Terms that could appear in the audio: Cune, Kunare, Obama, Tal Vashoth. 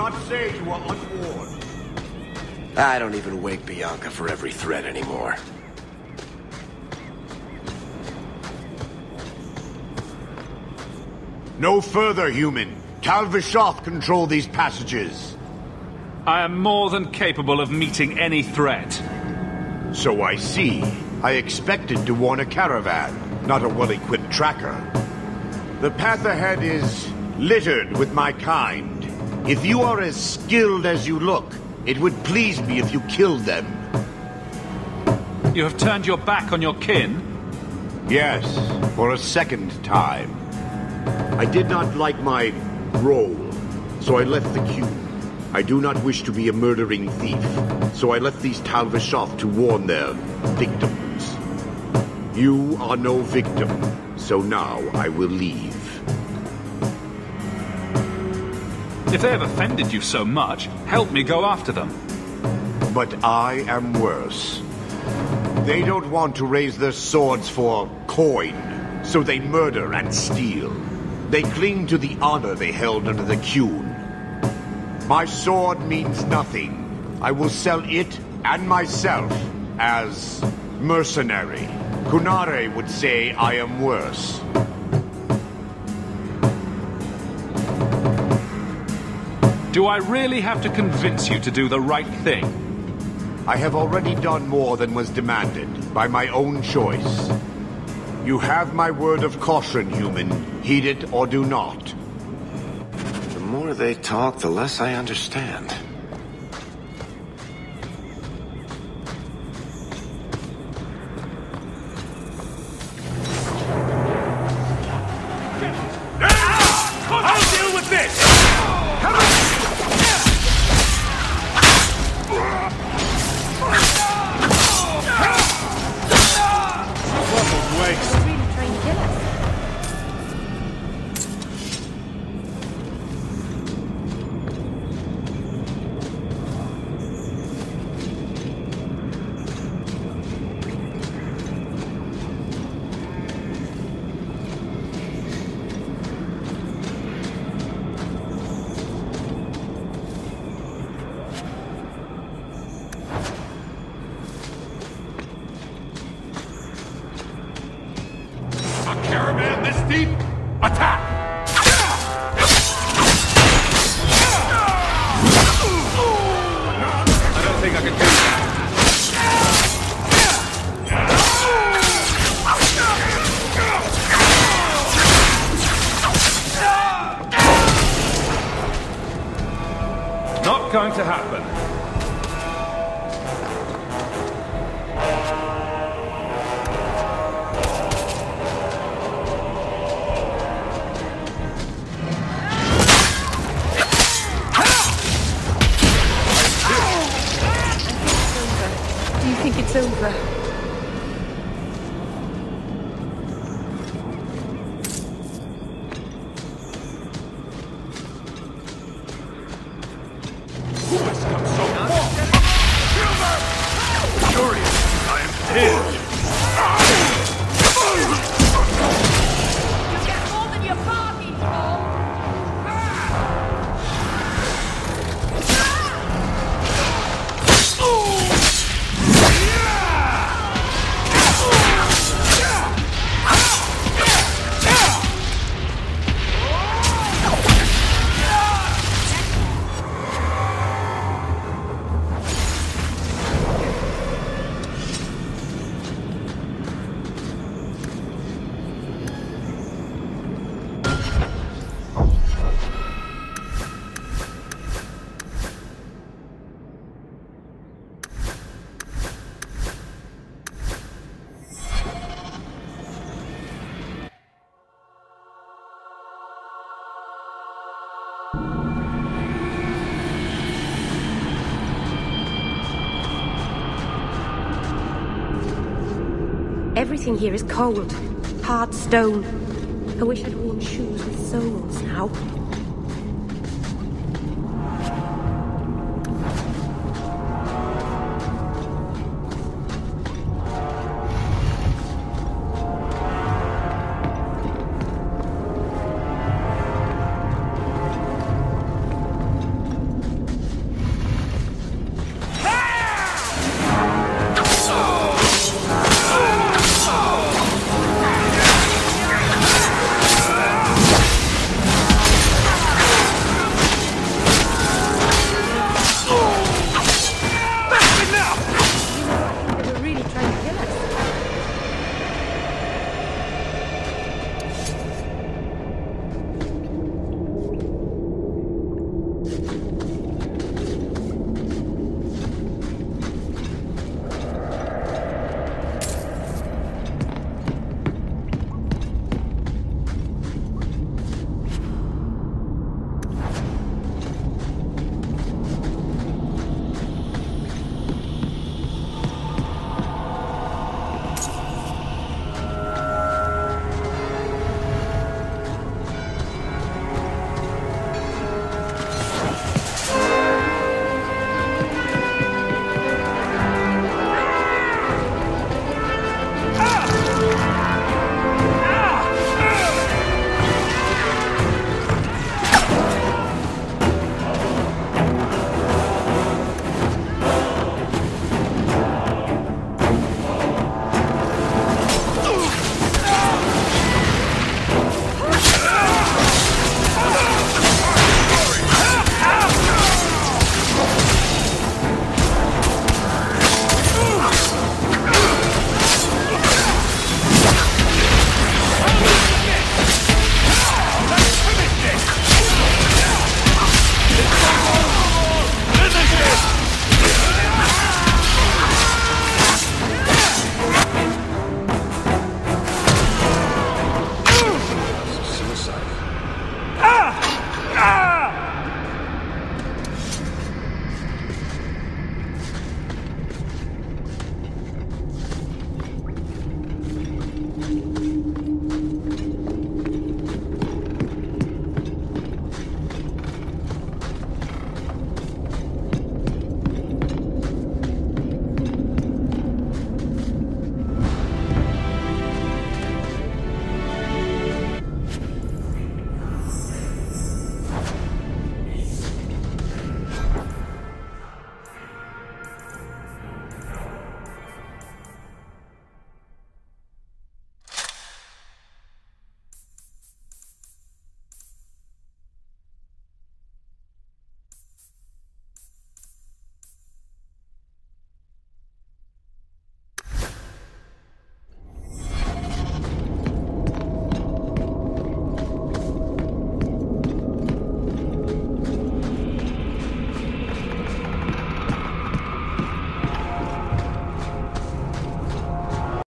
not say you are unwarned. I don't even wake Bianca for every threat anymore. No further, human. Tal Vashoth control these passages. I am more than capable of meeting any threat. So I see. I expected to warn a caravan, not a well-equipped tracker. The path ahead is littered with my kind. If you are as skilled as you look, it would please me if you killed them. You have turned your back on your kin? Yes, for a second time. I did not like my role, so I left the Cune. I do not wish to be a murdering thief, so I left these Tal Vashoth to warn their victims. You are no victim, so now I will leave. If they have offended you so much, help me go after them. But I am worse. They don't want to raise their swords for coin, so they murder and steal. They cling to the honor they held under the Cune. My sword means nothing. I will sell it and myself as mercenary. Kunare would say I am worse. Do I really have to convince you to do the right thing? I have already done more than was demanded, by my own choice. You have my word of caution, human. Heed it or do not. The more they talk, the less I understand. Going to happen. Do you think it's over? Everything here is cold, hard stone. I wish I'd worn shoes with soles now.